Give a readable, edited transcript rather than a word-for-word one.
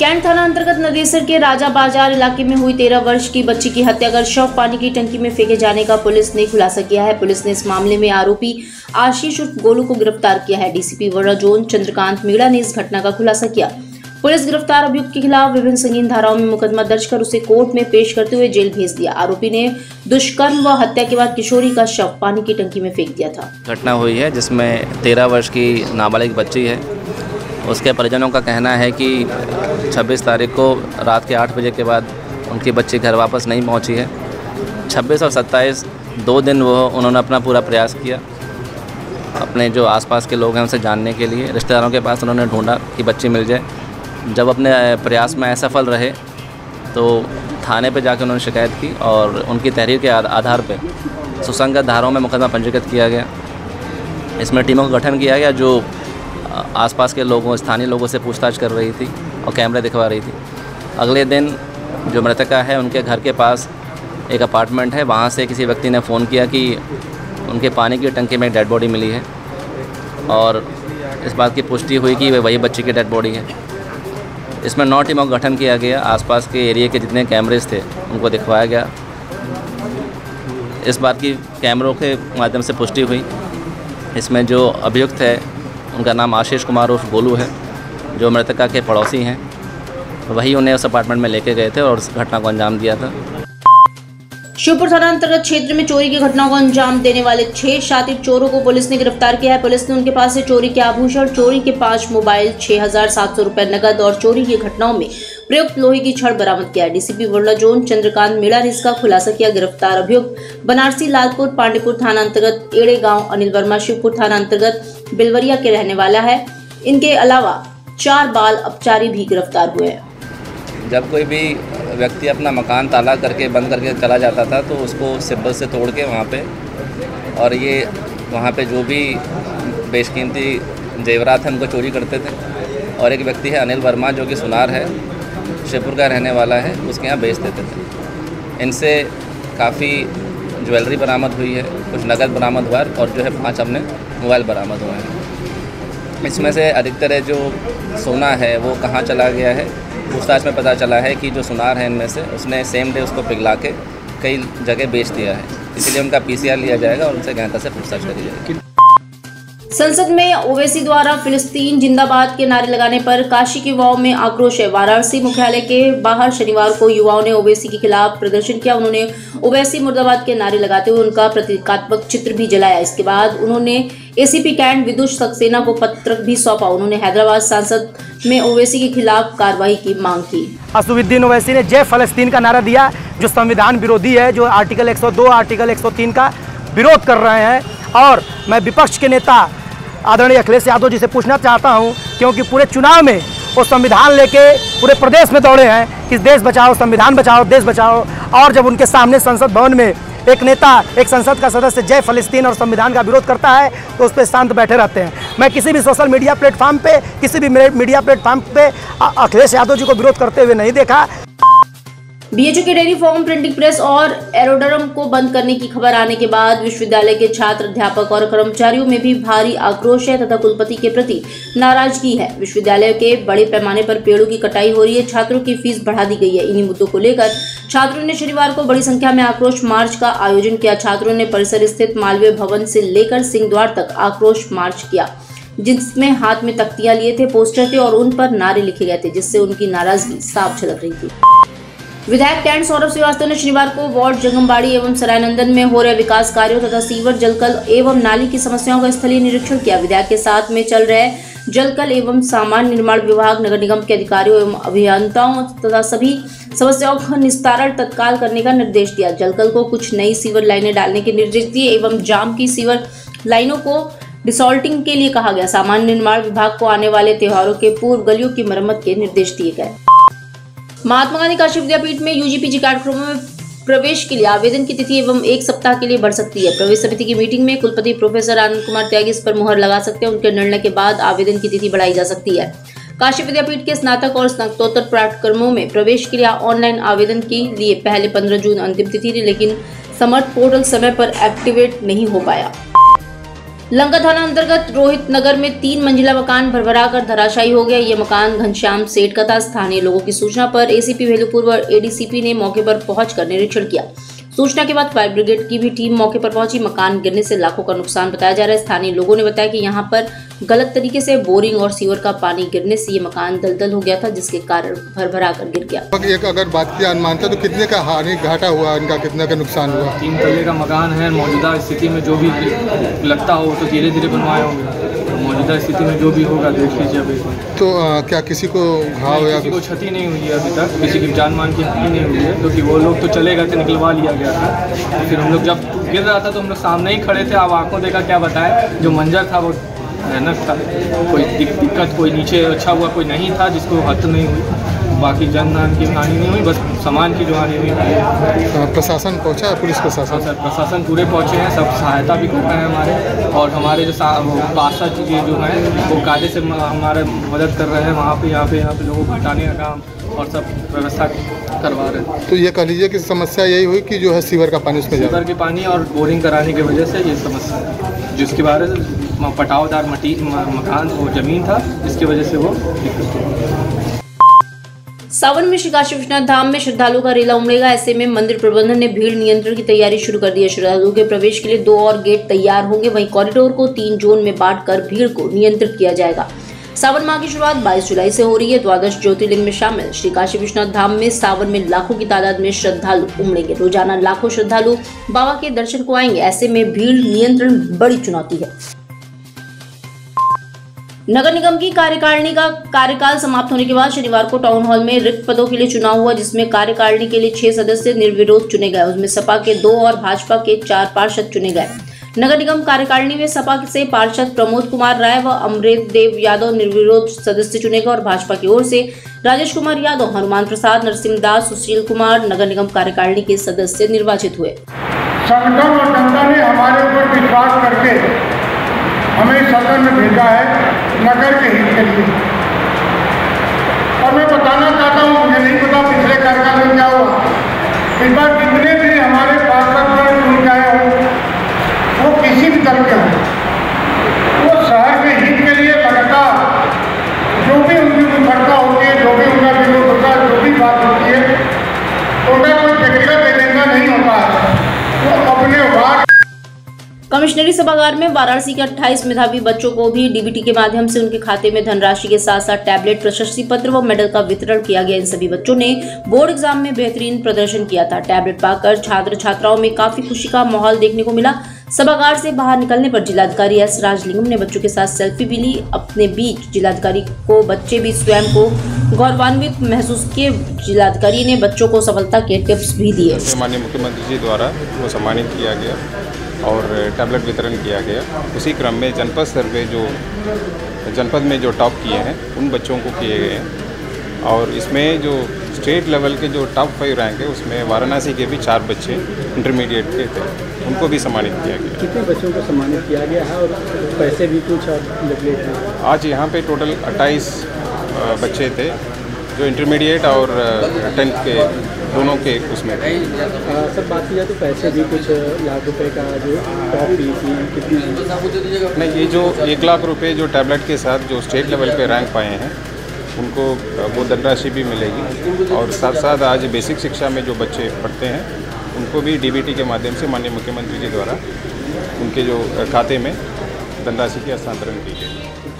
Cantt थाना अंतर्गत नदेसर के राजा बाजार इलाके में हुई 13 वर्ष की बच्ची की हत्या कर शव पानी की टंकी में फेंके जाने का पुलिस ने खुलासा किया है। पुलिस ने इस मामले में आरोपी आशीष उर्फ गोलू को गिरफ्तार किया है। डीसीपी वर्धा जोन चंद्रकांत मेड़ा ने इस घटना का खुलासा किया। पुलिस गिरफ्तार अभियुक्त के खिलाफ विभिन्न संगीन धाराओं में मुकदमा दर्ज कर उसे कोर्ट में पेश करते हुए जेल भेज दिया। आरोपी ने दुष्कर्म व हत्या के बाद किशोरी का शव पानी की टंकी में फेंक दिया था। घटना हुई है जिसमें 13 वर्ष की नाबालिग बच्ची है। उसके परिजनों का कहना है कि 26 तारीख को रात के 8 बजे के बाद उनकी बच्ची घर वापस नहीं पहुंची है। 26 और 27 दो दिन उन्होंने अपना पूरा प्रयास किया। अपने जो आसपास के लोग हैं उनसे जानने के लिए, रिश्तेदारों के पास उन्होंने ढूंढा कि बच्ची मिल जाए। जब अपने प्रयास में असफल रहे तो थाने पर जाकर उन्होंने शिकायत की और उनकी तहरीर के आधार पर सुसंगत धाराओं में मुकदमा पंजीकृत किया गया। इसमें टीमों का गठन किया गया जो आसपास के लोगों, स्थानीय लोगों से पूछताछ कर रही थी और कैमरे दिखवा रही थी। अगले दिन जो मृतका है उनके घर के पास एक अपार्टमेंट है, वहाँ से किसी व्यक्ति ने फ़ोन किया कि उनके पानी की टंकी में डेड बॉडी मिली है और इस बात की पुष्टि हुई कि वही बच्ची की डेड बॉडी है। इसमें 9 टीमों का गठन किया गया। आसपास के एरिया के जितने कैमरेज थे उनको दिखवाया गया। इस बात की कैमरों के माध्यम से पुष्टि हुई। इसमें जो अभियुक्त है उनका नाम आशीष कुमार उर्फ गोलू है, जो मृतका के पड़ोसी हैं। वही उन्हें उस अपार्टमेंट में लेके गए थे और उस घटना को अंजाम दिया था। शिवपुर थाना अंतर्गत क्षेत्र में चोरी की घटनाओं को अंजाम देने वाले 6 शातिर चोरों को पुलिस ने गिरफ्तार किया है। पुलिस ने उनके पास से चोरी के आभूषण, चोरी के 5 मोबाइल, 6700 रुपये नकद और चोरी की घटनाओं में प्रयुक्त लोहे की छड़ बरामद किया है। DCP World zone Chandrakant Meda ने इसका खुलासा किया। गिरफ्तार अभियुक्त बनारसी लालपुर पांडेपुर थाना अंतर्गत एड़े गाँव, अनिल वर्मा शिवपुर थाना अंतर्गत बिलवरिया के रहने वाला है। इनके अलावा 4 बाल अपचारी भी गिरफ्तार हुए हैं। जब कोई भी व्यक्ति अपना मकान ताला करके बंद करके चला जाता था तो उसको सिब्बल से तोड़ के वहाँ पे, और ये वहाँ पे जो भी बेशकीमती जेवरात हैं उनको चोरी करते थे। और एक व्यक्ति है अनिल वर्मा जो कि सुनार है, शिवपुर का रहने वाला है, उसके यहाँ बेच देते थे। इनसे काफ़ी ज्वेलरी बरामद हुई है, कुछ नकद बरामद हुआ और जो है 5 अपने मोबाइल बरामद हुए हैं। इसमें से अधिकतर है जो सोना है वो कहाँ चला गया है, पूछताछ में पता चला है कि जो सुनार है इनमें से उसने सेम डे उसको पिघला के कई जगह बेच दिया है। इसलिए उनका पीसीआर लिया जाएगा और उनसे गहनता से पूछताछ करी जाएगी। संसद में ओवैसी द्वारा फिलिस्तीन जिंदाबाद के नारे लगाने पर काशी के युवाओं में आक्रोश है। वाराणसी मुख्यालय के बाहर शनिवार को युवाओं ने ओवैसी के खिलाफ प्रदर्शन किया। उन्होंने ओवैसी मुर्दाबाद के नारे लगाते हुए उनका प्रतीकात्मक चित्र भी जलाया। इसके बाद उन्होंने एसीपी कैंट विद्युत सक्सेना को पत्रक भी सौंपा। उन्होंने हैदराबाद सांसद में ओवैसी के खिलाफ कार्रवाई की मांग की। असुदुद्दीन ओवैसी ने जय फलस्तीन का नारा दिया, जो संविधान विरोधी है, जो आर्टिकल 102 आर्टिकल 103 का विरोध कर रहे हैं। और मैं विपक्ष के नेता आदरणीय अखिलेश यादव जी से पूछना चाहता हूं, क्योंकि पूरे चुनाव में वो संविधान लेके पूरे प्रदेश में दौड़े हैं कि देश बचाओ, संविधान बचाओ, देश बचाओ। और जब उनके सामने संसद भवन में एक नेता, एक संसद का सदस्य जय फलस्तीन और संविधान का विरोध करता है तो उस पर शांत बैठे रहते हैं। मैं किसी भी सोशल मीडिया प्लेटफॉर्म पे, किसी भी मीडिया प्लेटफॉर्म पे अखिलेश यादव जी को विरोध करते हुए नहीं देखा। बीएचयू के डेयरी फार्म, प्रिंटिंग प्रेस और एरोड्रम को बंद करने की खबर आने के बाद विश्वविद्यालय के छात्र, अध्यापक और कर्मचारियों में भी भारी आक्रोश है तथा कुलपति के प्रति नाराजगी है। विश्वविद्यालय के बड़े पैमाने पर पेड़ों की कटाई हो रही है, छात्रों की फीस बढ़ा दी गई है। इन्हीं मुद्दों को लेकर छात्रों ने शनिवार को बड़ी संख्या में आक्रोश मार्च का आयोजन किया। छात्रों ने परिसर स्थित मालवीय भवन से लेकर सिंह द्वार तक आक्रोश मार्च किया, जिसमें हाथ में तख्तियां लिए थे, पोस्टर थे और उन पर नारे लिखे गए थे, जिससे उनकी नाराजगी साफ झलक रही थी। विधायक कैंट सौरभ श्रीवास्तव ने शनिवार को वार्ड जंगमबाड़ी एवं सरायनंदन में हो रहे विकास कार्यों तथा सीवर, जलकल एवं नाली की समस्याओं का स्थलीय निरीक्षण किया। विधायक के साथ में चल रहे जलकल एवं सामान्य निर्माण विभाग, नगर निगम के अधिकारियों एवं अभियंताओं तथा सभी समस्याओं का निस्तारण तत्काल करने का निर्देश दिया। जलकल को कुछ नई सीवर लाइनें डालने के निर्देश दिए एवं जाम की सीवर लाइनों को डिसॉल्टिंग के लिए कहा गया। सामान्य निर्माण विभाग को आने वाले त्योहारों के पूर्व गलियों की मरम्मत के निर्देश दिए गए। महात्मा गांधी काशी विद्यापीठ में यूजीपीजी कार्यक्रमों में प्रवेश के लिए आवेदन की तिथि एवं 1 सप्ताह के लिए बढ़ सकती है। प्रवेश समिति की मीटिंग में कुलपति प्रोफेसर आनंद कुमार त्यागी इस पर मुहर लगा सकते हैं। उनके निर्णय के बाद आवेदन की तिथि बढ़ाई जा सकती है। काशी विद्यापीठ के स्नातक और स्नातकोत्तर पाठ्यक्रमों में प्रवेश के लिए ऑनलाइन आवेदन के लिए पहले 15 जून अंतिम तिथि थी, लेकिन समर्थ पोर्टल समय पर एक्टिवेट नहीं हो पाया। लंका थाना अंतर्गत रोहित नगर में 3 मंजिला मकान भरभराकर धराशायी हो गया। ये मकान घनश्याम सेठ का था। स्थानीय लोगों की सूचना पर एसीपी भेलूपुर और एडीसीपी ने मौके पर पहुंचकर निरीक्षण किया। सूचना के बाद फायर ब्रिगेड की भी टीम मौके पर पहुंची। मकान गिरने से लाखों का नुकसान बताया जा रहा है। स्थानीय लोगों ने बताया कि यहाँ पर गलत तरीके से बोरिंग और सीवर का पानी गिरने से ये मकान दलदल हो गया था, जिसके कारण भरभराकर गिर गया। अगर बात की अनुमानता तो कितने का हानि घाटा हुआ, इनका कितना का नुकसान हुआ? 3 तल्ले का मकान है। मौजूदा स्थिति में जो भी लगता हो तो धीरे धीरे बनवाए होंगे। मौजूदा स्थिति में जो भी होगा देख लीजिए। अभी तो क्या किसी को घाव या कोई क्षति नहीं हुई है अभी तक? किसी की जान मान की हानि नहीं हुई है, क्योंकि वो लोग तो चले गए थे, निकलवा लिया गया था। फिर हम लोग जब गिर रहा था तो हम लोग सामने ही खड़े थे। अब आँखों देखा, क्या बताएं, जो मंजर था वो भयानक था। कोई दिक्कत कोई नीचे अच्छा हुआ, कोई नहीं था जिसको हत नहीं हुई। बाकी जनहान की हानि नहीं हुई, बस सामान की जो हानि हुई। प्रशासन पहुंचा, पुलिस प्रशासन? सर, प्रशासन पूरे पहुंचे हैं, सब सहायता भी कर रहे हैं हमारे। और हमारे जो पासा चीज़ें जो हैं वो कायदे से हमारे मदद कर रहे हैं। वहाँ पर यहाँ पे लोगों को हटाने का काम और सब व्यवस्था करवा रहे हैं। तो ये कह लीजिए कि समस्या यही हुई कि जो है सीवर का पानी उसमें, सीवर के पानी और बोरिंग कराने की वजह से ये समस्या है, जिसके बारे में पटावदार मकान और जमीन था, जिसकी वजह से वो दिक्कत हुई। सावन में श्री काशी विश्वनाथ धाम में श्रद्धालुओं का रेला उमड़ेगा। ऐसे में मंदिर प्रबंधन ने भीड़ नियंत्रण की तैयारी शुरू कर दी है। श्रद्धालुओं के प्रवेश के लिए 2 और गेट तैयार होंगे। वहीं कॉरिडोर को 3 जोन में बांटकर भीड़ को नियंत्रित किया जाएगा। सावन माह की शुरुआत 22 जुलाई से हो रही है। 12 ज्योतिर्लिंग में शामिल श्री काशी विश्वनाथ धाम में सावन में लाखों की तादाद में श्रद्धालु उमड़ेंगे। रोजाना लाखों श्रद्धालु बाबा के दर्शन को आएंगे। ऐसे में भीड़ नियंत्रण बड़ी चुनौती है। नगर निगम की कार्यकारिणी का कार्यकाल समाप्त होने के बाद शनिवार को टाउन हॉल में रिक्त पदों के लिए चुनाव हुआ, जिसमें कार्यकारिणी के लिए 6 सदस्य निर्विरोध चुने गए। उसमें सपा के 2 और भाजपा के 4 पार्षद चुने गए। नगर निगम कार्यकारिणी में सपा से पार्षद प्रमोद कुमार राय व अमरेंद्र देव यादव निर्विरोध सदस्य चुने गए और भाजपा की ओर से राजेश कुमार यादव, हनुमान प्रसाद, नरसिंह दास, सुशील कुमार नगर निगम कार्यकारिणी के सदस्य निर्वाचित हुए। संगठन और जनता ने हमारे ऊपर विश्वास करके हमें सदन में भेजा है नगर के हित के लिए। और मैं बताना चाहता हूँ, मुझे नहीं पता पिछले कार्यकाल में क्या हुआ, इस बार जितने भी हमारे पार्षद चुन गए हो वो किसी भी दल के वो शहर के हित के लिए लगातार जो भी उनकी विफलता होती है, जो भी उनका विरोध होता है, जो भी बात होती है, उनका कोई व्यक्तिगत एजेंडा नहीं होता है, वो अपने वार्ड। कमिश्नरी सभागार में वाराणसी के 28 मेधावी बच्चों को भी डीबीटी के माध्यम से उनके खाते में धनराशि के साथ साथ टैबलेट, प्रशस्ति पत्र व मेडल का वितरण किया गया। इन सभी बच्चों ने बोर्ड एग्जाम में बेहतरीन प्रदर्शन किया था। टैबलेट पाकर छात्र छात्राओं में काफी खुशी का माहौल देखने को मिला। सभागार से बाहर निकलने पर जिलाधिकारी एस राजलिंगम ने बच्चों के साथ सेल्फी भी ली। अपने बीच जिलाधिकारी को बच्चे भी स्वयं को गौरवान्वित महसूस किए। जिलाधिकारी ने बच्चों को सफलता के टिप्स भी दिए। माननीय मुख्यमंत्री जी द्वारा वो सम्मानित किया गया और टैबलेट वितरण किया गया। उसी क्रम में जनपद सर्वे जो जनपद में जो टॉप किए हैं उन बच्चों को किए गए हैं। और इसमें जो स्टेट लेवल के जो टॉप 5 रैंक है उसमें वाराणसी के भी 4 बच्चे इंटरमीडिएट के थे, उनको भी सम्मानित किया गया। कितने बच्चों को सम्मानित किया गया है और पैसे भी कुछ लगे थे? आज यहाँ पे टोटल 28 बच्चे थे जो इंटरमीडिएट और 10th के दोनों के उसमें। सर बात की जाए तो पैसे भी कुछ ₹1,00,000 का जो टॉप भी कितनी? नहीं, ये जो ₹1,00,000 जो टैबलेट के साथ जो स्टेट लेवल पे रैंक पाए हैं उनको वो धनराशि भी मिलेगी। और साथ साथ आज बेसिक शिक्षा में जो बच्चे पढ़ते हैं उनको भी डीबीटी के माध्यम से माननीय मुख्यमंत्री जी द्वारा उनके जो खाते में धनराशि की हस्तांतरण की गई।